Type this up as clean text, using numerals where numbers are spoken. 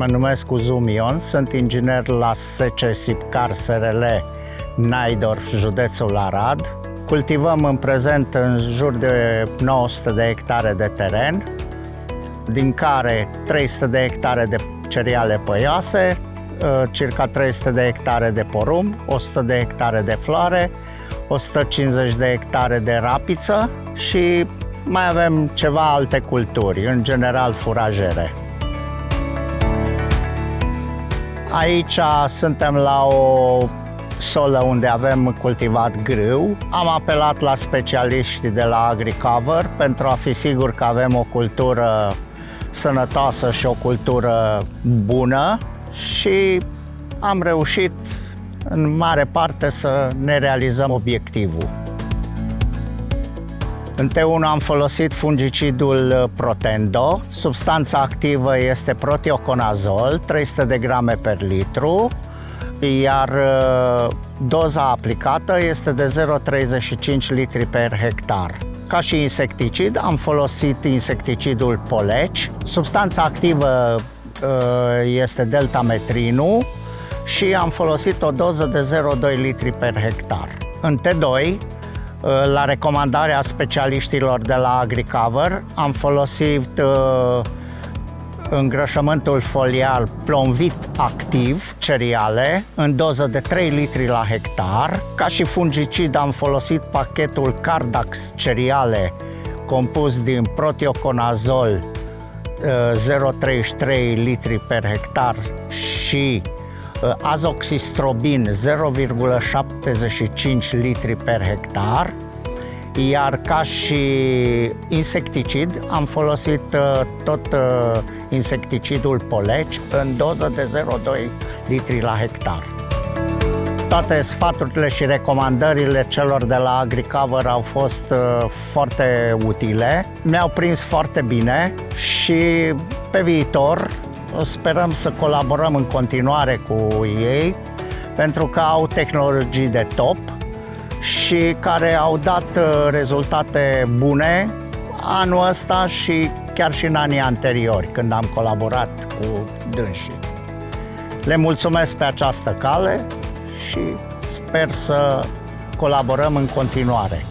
mă numesc Uzum Ion, sunt inginer la SC Sipcar SRL Naidorf, județul Arad. Cultivăm în prezent în jur de 900 de hectare de teren, din care 300 de hectare de cereale păioase, circa 300 de hectare de porumb, 100 de hectare de floare, 150 de hectare de rapiță și mai avem ceva alte culturi, în general furajere. Aici suntem la o solă unde avem cultivat grâu. Am apelat la specialiștii de la Agricover pentru a fi sigur că avem o cultură sănătoasă și o cultură bună și am reușit în mare parte să ne realizăm obiectivul. În T1 am folosit fungicidul Protendo. Substanța activă este proteoconazol, 300 de grame per litru, iar doza aplicată este de 0,35 litri per hectar. Ca și insecticid, am folosit insecticidul poleci. Substanța activă este deltametrinul și am folosit o doză de 0,2 litri per hectar. În T2, la recomandarea specialiștilor de la Agricover, am folosit îngrășământul foliar Plonvit activ cereale în doză de 3 litri la hectar. Ca și fungicid am folosit pachetul Cardax cereale compus din proteoconazol 0,33 litri per hectar și azoxistrobin 0,75 litri per hectar, iar ca și insecticid am folosit tot insecticidul poleci în doză de 0,2 litri la hectar. Toate sfaturile și recomandările celor de la Agricover au fost foarte utile, mi-au prins foarte bine și pe viitor sperăm să colaborăm în continuare cu ei, pentru că au tehnologii de top și care au dat rezultate bune anul ăsta și chiar și în anii anteriori, când am colaborat cu dânsii. Le mulțumesc pe această cale și sper să colaborăm în continuare.